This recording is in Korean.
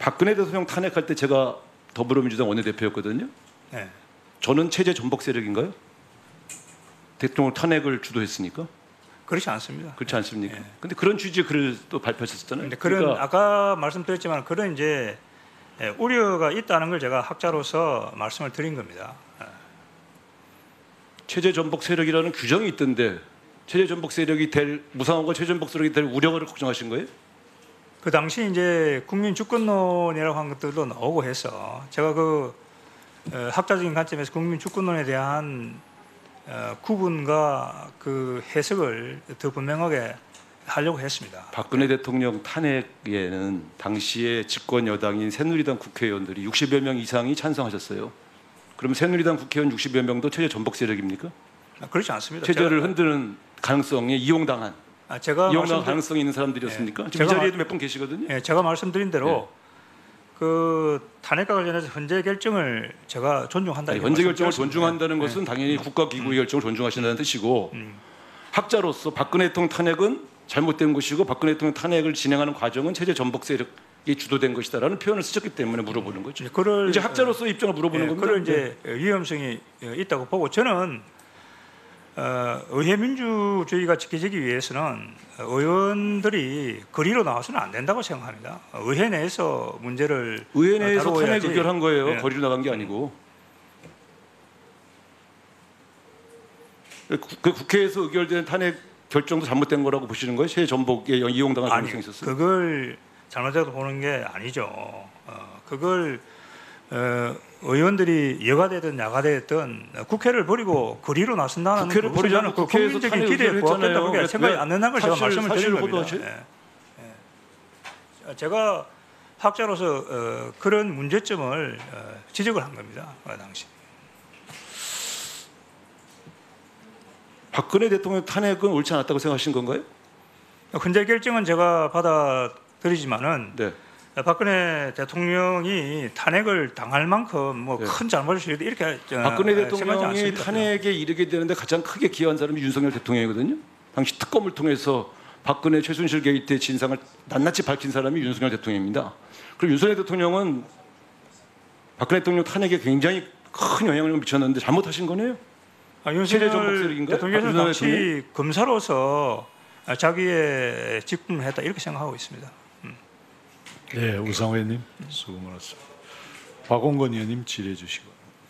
박근혜 대통령 탄핵할 때 제가 더불어민주당 원내대표였거든요. 네. 저는 체제 전복 세력인가요? 대통령 탄핵을 주도했으니까. 그렇지 않습니다. 그렇지 않습니까? 네. 근데 그런 취지의 글을 또 발표했었잖아요. 근데 그런 그러니까 아까 말씀드렸지만 그런 이제 우려가 있다는 걸 제가 학자로서 말씀을 드린 겁니다. 체제 전복 세력이라는 규정이 있던데 체제 전복 세력이 될 우상호가 체제 전복 세력이 될 우려를 걱정하신 거예요? 그 당시 이제 국민 주권론이라고 한 것들도 나오고 해서 제가 그 학자적인 관점에서 국민 주권론에 대한 구분과 그 해석을 더 분명하게 하려고 했습니다. 박근혜 대통령 탄핵에는 당시의 집권 여당인 새누리당 국회의원들이 60여 명 이상이 찬성하셨어요. 그럼 새누리당 국회의원 60여 명도 체제 전복 세력입니까? 그렇지 않습니다. 체제를 흔드는 가능성에 이용당한, 제가 이용당한 가능성이 있는 사람들이었습니까? 예, 지금 이 자리에도 몇 분 계시거든요. 예, 제가 말씀드린 대로 예. 그 탄핵과 관련해서 현재 결정을 제가 존중한다. 아니, 현재 결정을 존중한다는 것은 당연히 국가기구의 결정을 존중하신다는 뜻이고 학자로서 박근혜 대통령 탄핵은 잘못된 것이고 박근혜 대통령 탄핵을 진행하는 과정은 체제 전복 세력이 주도된 것이다라는 표현을 쓰셨기 때문에 물어보는 거죠. 그걸, 이제 학자로서 입장을 물어보는 겁니다. 그런 이제 위험성이 있다고 보고 저는 의회 민주주의가 지켜지기 위해서는 의원들이 거리로 나와서는 안 된다고 생각합니다. 의회 내에서 문제를 의회 내에서 탄핵 의결한 거예요. 네. 거리로 나간 게 아니고 그 국회에서 의결된 탄핵 결정도 잘못된 거라고 보시는 거예요? 새 전복에 이용당한 가능성이 있었어요? 그걸 잘못해서 보는 게 아니죠. 그걸 의원들이 여가 되든 야가 되든 국회를 버리고 거리로 나선다는 국회를 버리자는 국민적인 기대에 부합된다고 생각이 안 된다는 걸 제가 말씀을 드리는 겁니다. 예. 제가 학자로서 그런 문제점을 지적을 한 겁니다. 그 당시. 박근혜 대통령 탄핵은 옳지 않았다고 생각하신 건가요? 현재 결정은 제가 받아들이지만은 네. 박근혜 대통령이 탄핵을 당할 만큼 뭐 큰 잘못을 이렇게 박근혜 대통령이 탄핵에 이르게 되는데 가장 크게 기여한 사람이 윤석열 대통령이거든요. 당시 특검을 통해서 박근혜 최순실 게이트의 진상을 낱낱이 밝힌 사람이 윤석열 대통령입니다. 그리고 윤석열 대통령은 박근혜 대통령 탄핵에 굉장히 큰 영향을 미쳤는데 잘못하신 거네요. 아, 윤석열 대통령은 당시 대통령? 검사로서 자기의 직분을 했다 이렇게 생각하고 있습니다. 네, 우상호 의원님 수고 많았습니다. 박원건 의원님 질의해 주시고.